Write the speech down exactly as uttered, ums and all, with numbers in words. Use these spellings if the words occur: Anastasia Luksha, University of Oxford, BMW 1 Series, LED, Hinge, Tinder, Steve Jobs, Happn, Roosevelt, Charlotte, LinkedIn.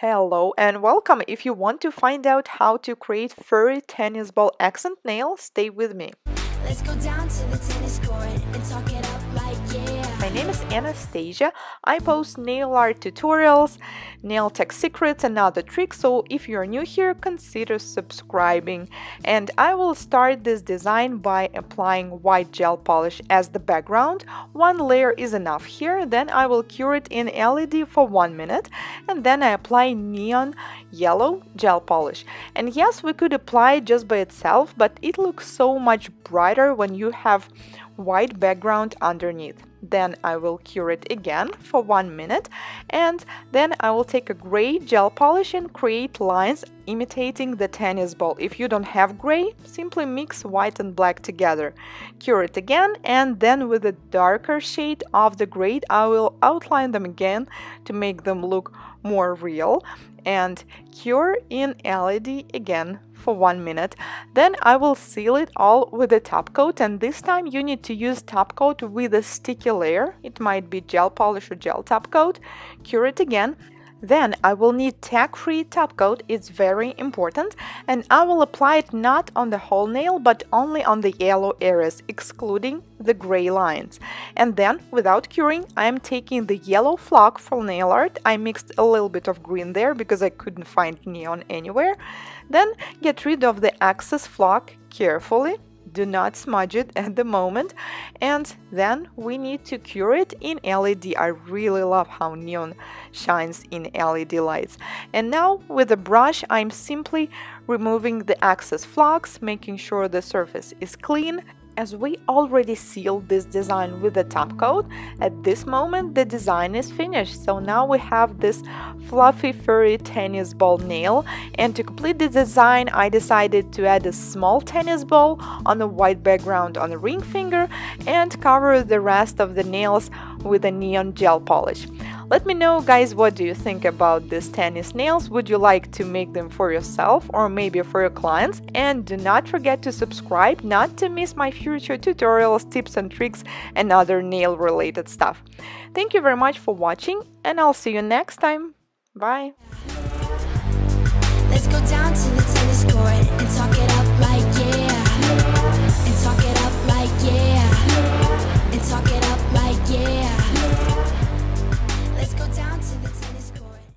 Hello and welcome! If you want to find out how to create furry tennis ball accent nail, stay with me. Let's go down to the tennis court and talk it up like yeah. My name is Anastasia. I post nail art tutorials, nail tech secrets and other tricks, so if you're new here, consider subscribing. And I will start this design by applying white gel polish as the background. One layer is enough here, then I will cure it in L E D for one minute and then I apply neon yellow gel polish. And yes, we could apply it just by itself, but it looks so much brighter when you have white background underneath. Then I will cure it again for one minute and then I will take a gray gel polish and create lines imitating the tennis ball. If you don't have gray, simply mix white and black together. Cure it again and then with a darker shade of the gray I will outline them again to make them look more real and cure in L E D again for one minute. Then I will seal it all with a top coat, and this time you need to use top coat with a sticky layer. It might be gel polish or gel top coat. Cure it again. Then I will need tack-free top coat, it's very important, and I will apply it not on the whole nail but only on the yellow areas, excluding the gray lines. And then, without curing, I am taking the yellow flock for nail art. I mixed a little bit of green there because I couldn't find neon anywhere. Then get rid of the excess flock carefully. Do not smudge it at the moment, and then we need to cure it in L E D. I really love how neon shines in L E D lights. And now with a brush I'm simply removing the excess flocks, making sure the surface is clean. As we already sealed this design with the top coat, at this moment the design is finished. So now we have this fluffy furry tennis ball nail, and to complete the design I decided to add a small tennis ball on a white background on a ring finger and cover the rest of the nails with a neon gel polish. Let me know, guys, what do you think about these tennis nails? Would you like to make them for yourself or maybe for your clients? And do not forget to subscribe not to miss my future tutorials, tips and tricks and other nail related stuff. Thank you very much for watching and I'll see you next time. Bye! Let's go down to the